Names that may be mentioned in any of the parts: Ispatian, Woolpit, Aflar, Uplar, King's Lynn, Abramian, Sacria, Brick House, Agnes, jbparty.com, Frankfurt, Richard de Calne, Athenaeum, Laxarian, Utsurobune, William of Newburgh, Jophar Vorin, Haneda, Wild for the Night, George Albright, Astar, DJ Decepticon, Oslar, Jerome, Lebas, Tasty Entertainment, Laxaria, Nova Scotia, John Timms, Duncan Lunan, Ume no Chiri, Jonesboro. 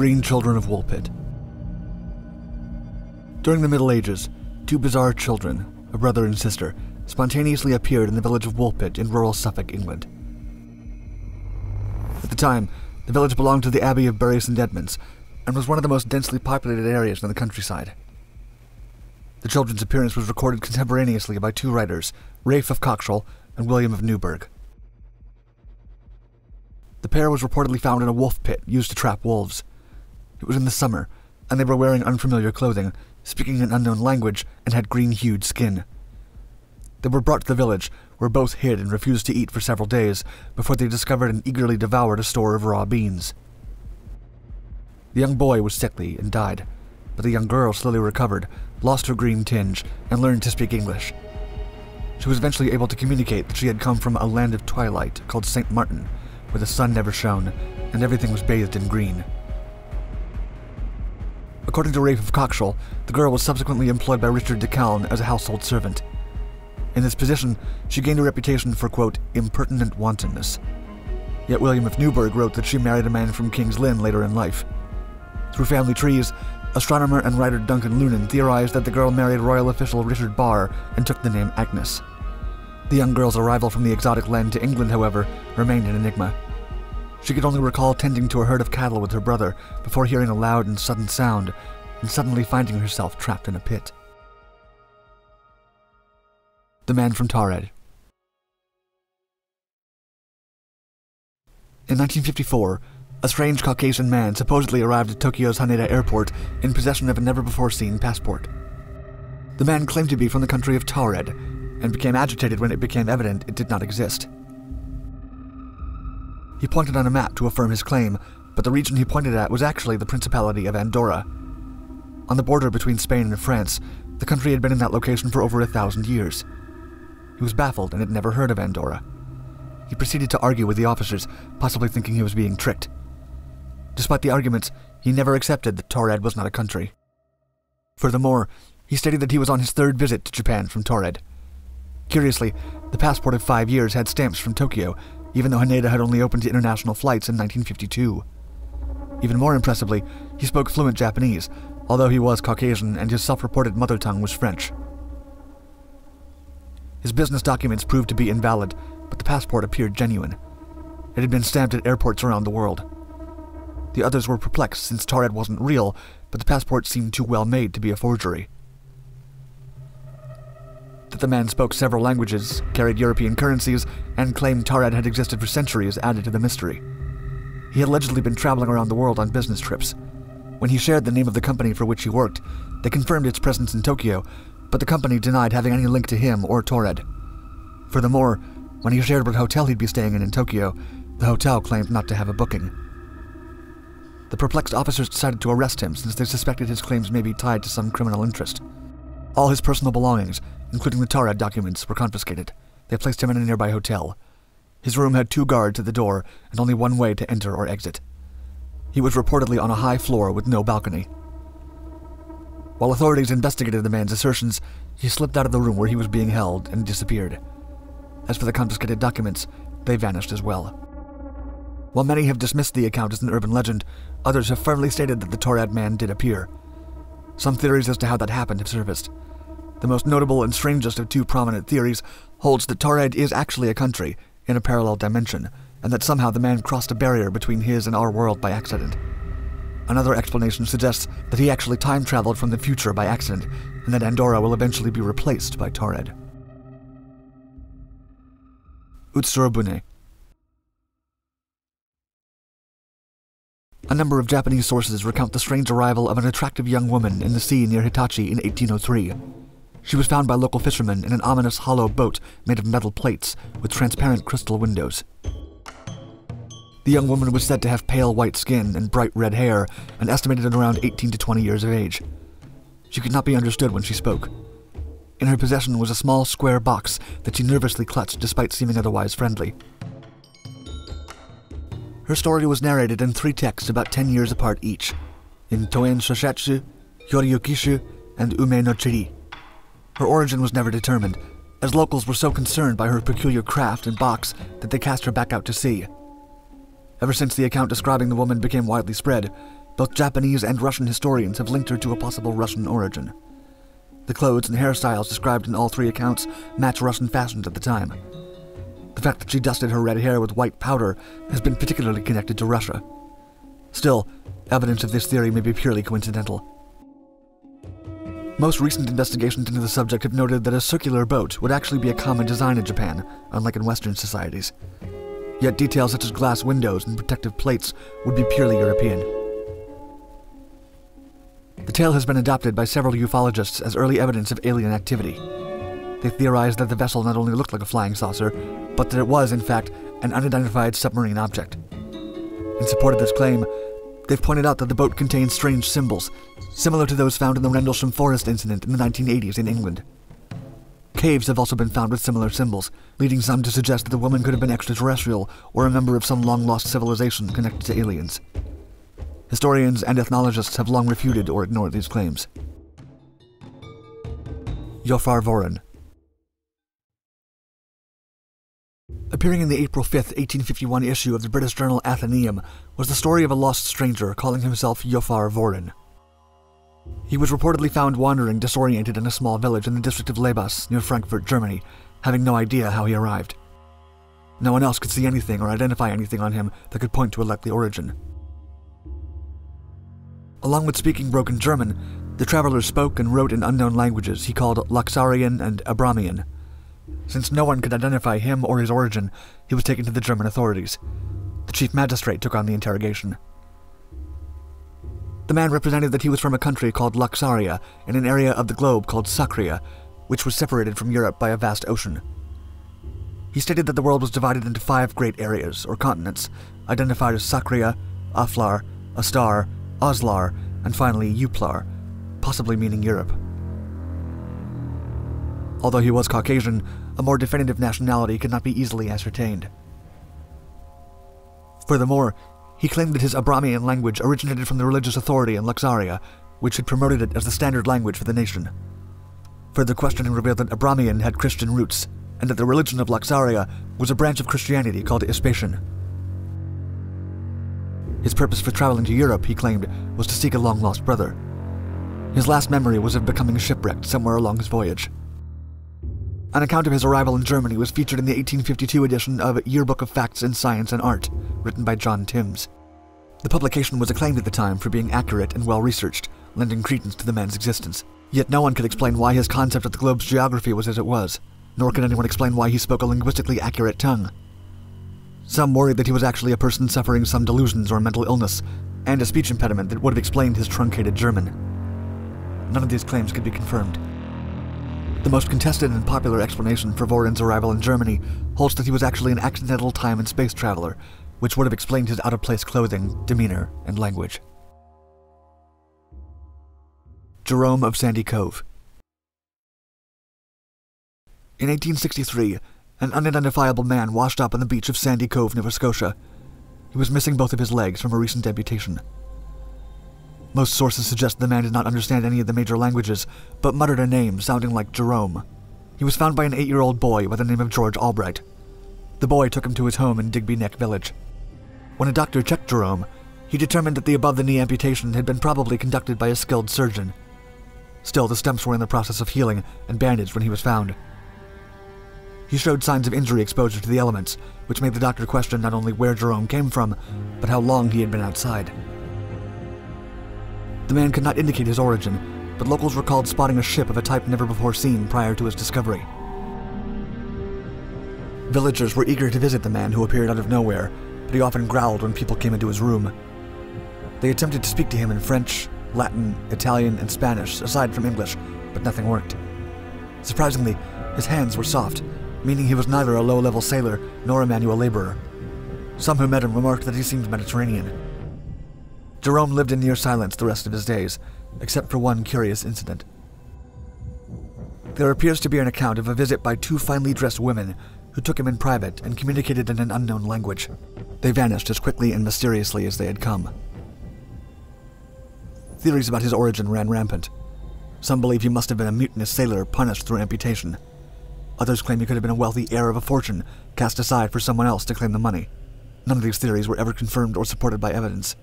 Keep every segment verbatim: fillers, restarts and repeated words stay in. green children of Woolpit. During the Middle Ages, two bizarre children, a brother and sister, spontaneously appeared in the village of Woolpit in rural Suffolk, England. At the time, the village belonged to the Abbey of Bury Saint Edmunds, and was one of the most densely populated areas in the countryside. The children's appearance was recorded contemporaneously by two writers, Ralph of Coggeshall and William of Newburgh. The pair was reportedly found in a wolf pit used to trap wolves. It was in the summer, and they were wearing unfamiliar clothing, speaking an unknown language, and had green-hued skin. They were brought to the village, were both hid and refused to eat for several days, before they discovered and eagerly devoured a store of raw beans. The young boy was sickly and died, but the young girl slowly recovered, lost her green tinge, and learned to speak English. She was eventually able to communicate that she had come from a land of twilight called Saint Martin, where the sun never shone, and everything was bathed in green. According to Ralph of Coggeshall, the girl was subsequently employed by Richard de Calne as a household servant. In this position, she gained a reputation for, quote, impertinent wantonness. Yet William of Newburgh wrote that she married a man from King's Lynn later in life. Through family trees, astronomer and writer Duncan Lunan theorized that the girl married royal official Richard Barre and took the name Agnes. The young girl's arrival from the exotic land to England, however, remained an enigma. She could only recall tending to a herd of cattle with her brother before hearing a loud and sudden sound, and suddenly finding herself trapped in a pit. The Man from Taured. In nineteen fifty-four, a strange Caucasian man supposedly arrived at Tokyo's Haneda airport in possession of a never-before-seen passport. The man claimed to be from the country of Taured, and became agitated when it became evident it did not exist. He pointed on a map to affirm his claim, but the region he pointed at was actually the Principality of Andorra. On the border between Spain and France, the country had been in that location for over a thousand years. He was baffled and had never heard of Andorra. He proceeded to argue with the officers, possibly thinking he was being tricked. Despite the arguments, he never accepted that Taured was not a country. Furthermore, he stated that he was on his third visit to Japan from Taured. Curiously, the passport of five years had stamps from Tokyo, even though Haneda had only opened to international flights in nineteen fifty-two. Even more impressively, he spoke fluent Japanese, although he was Caucasian and his self-reported mother tongue was French. His business documents proved to be invalid, but the passport appeared genuine. It had been stamped at airports around the world. The others were perplexed since Taured wasn't real, but the passport seemed too well made to be a forgery. That the man spoke several languages, carried European currencies, and claimed Taured had existed for centuries added to the mystery. He had allegedly been traveling around the world on business trips. When he shared the name of the company for which he worked, they confirmed its presence in Tokyo, but the company denied having any link to him or Taured. Furthermore, when he shared what hotel he'd be staying in in Tokyo, the hotel claimed not to have a booking. The perplexed officers decided to arrest him since they suspected his claims may be tied to some criminal interest. All his personal belongings, including the Taured documents, were confiscated. They placed him in a nearby hotel. His room had two guards at the door and only one way to enter or exit. He was reportedly on a high floor with no balcony. While authorities investigated the man's assertions, he slipped out of the room where he was being held and disappeared. As for the confiscated documents, they vanished as well. While many have dismissed the account as an urban legend, others have firmly stated that the Taured man did appear. Some theories as to how that happened have surfaced. The most notable and strangest of two prominent theories holds that Taured is actually a country, in a parallel dimension, and that somehow the man crossed a barrier between his and our world by accident. Another explanation suggests that he actually time-traveled from the future by accident, and that Andorra will eventually be replaced by Taured. Utsurobune. A number of Japanese sources recount the strange arrival of an attractive young woman in the sea near Hitachi in eighteen oh three. She was found by local fishermen in an ominous hollow boat made of metal plates with transparent crystal windows. The young woman was said to have pale white skin and bright red hair, and estimated at around eighteen to twenty years of age. She could not be understood when she spoke. In her possession was a small square box that she nervously clutched despite seeming otherwise friendly. Her story was narrated in three texts about ten years apart each, in Toen Shoshetsu, Hyoryukishu, and Ume no Chiri. Her origin was never determined, as locals were so concerned by her peculiar craft and box that they cast her back out to sea. Ever since the account describing the woman became widely spread, Both Japanese and Russian historians have linked her to a possible Russian origin. The clothes and hairstyles described in all three accounts match Russian fashions at the time. The fact that she dusted her red hair with white powder has been particularly connected to Russia. Still, evidence of this theory may be purely coincidental. Most recent investigations into the subject have noted that a circular boat would actually be a common design in Japan, unlike in Western societies. Yet details such as glass windows and protective plates would be purely European. The tale has been adopted by several ufologists as early evidence of alien activity. They theorized that the vessel not only looked like a flying saucer, but that it was, in fact, an unidentified submarine object. In support of this claim, they've pointed out that the boat contains strange symbols, similar to those found in the Rendlesham Forest incident in the nineteen eighties in England. Caves have also been found with similar symbols, leading some to suggest that the woman could have been extraterrestrial or a member of some long-lost civilization connected to aliens. Historians and ethnologists have long refuted or ignored these claims. Jophar Vorin. Appearing in the April fifth, eighteen fifty-one issue of the British journal Athenaeum was the story of a lost stranger calling himself Jophar Vorin. He was reportedly found wandering disoriented in a small village in the district of Lebas, near Frankfurt, Germany, having no idea how he arrived. No one else could see anything or identify anything on him that could point to a likely origin. Along with speaking broken German, the traveler spoke and wrote in unknown languages he called Laxarian and Abramian. Since no one could identify him or his origin, he was taken to the German authorities. The chief magistrate took on the interrogation. The man represented that he was from a country called Laxaria in an area of the globe called Sacria, which was separated from Europe by a vast ocean. He stated that the world was divided into five great areas, or continents, identified as Sacria, Aflar, Astar, Oslar, and finally Uplar, possibly meaning Europe. Although he was Caucasian, a more definitive nationality could not be easily ascertained. Furthermore, he claimed that his Abramian language originated from the religious authority in Laxaria, which had promoted it as the standard language for the nation. Further questioning revealed that Abramian had Christian roots, and that the religion of Laxaria was a branch of Christianity called Ispatian. His purpose for traveling to Europe, he claimed, was to seek a long-lost brother. His last memory was of becoming shipwrecked somewhere along his voyage. An account of his arrival in Germany was featured in the eighteen fifty-two edition of Yearbook of Facts in Science and Art, written by John Timms. The publication was acclaimed at the time for being accurate and well-researched, lending credence to the man's existence. Yet no one could explain why his concept of the globe's geography was as it was, nor could anyone explain why he spoke a linguistically accurate tongue. Some worried that he was actually a person suffering some delusions or mental illness, and a speech impediment that would have explained his truncated German. None of these claims could be confirmed. The most contested and popular explanation for Vorin's arrival in Germany holds that he was actually an accidental time and space traveler, which would have explained his out-of-place clothing, demeanor, and language. Jerome of Sandy Cove. In eighteen sixty-three, an unidentifiable man washed up on the beach of Sandy Cove, Nova Scotia. He was missing both of his legs from a recent amputation. Most sources suggest the man did not understand any of the major languages, but muttered a name sounding like Jerome. He was found by an eight-year-old boy by the name of George Albright. The boy took him to his home in Digby Neck Village. When a doctor checked Jerome, he determined that the above-the-knee amputation had been probably conducted by a skilled surgeon. Still, the stumps were in the process of healing and bandaged when he was found. He showed signs of injury exposure to the elements, which made the doctor question not only where Jerome came from, but how long he had been outside. The man could not indicate his origin, but locals recalled spotting a ship of a type never before seen prior to his discovery. Villagers were eager to visit the man who appeared out of nowhere, but he often growled when people came into his room. They attempted to speak to him in French, Latin, Italian, and Spanish, aside from English, but nothing worked. Surprisingly, his hands were soft, meaning he was neither a low-level sailor nor a manual laborer. Some who met him remarked that he seemed Mediterranean. Jerome lived in near silence the rest of his days, except for one curious incident. There appears to be an account of a visit by two finely dressed women who took him in private and communicated in an unknown language. They vanished as quickly and mysteriously as they had come. Theories about his origin ran rampant. Some believe he must have been a mutinous sailor punished through amputation. Others claim he could have been a wealthy heir of a fortune, cast aside for someone else to claim the money. None of these theories were ever confirmed or supported by evidence.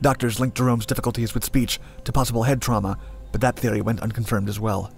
Doctors linked Jerome's difficulties with speech to possible head trauma, but that theory went unconfirmed as well.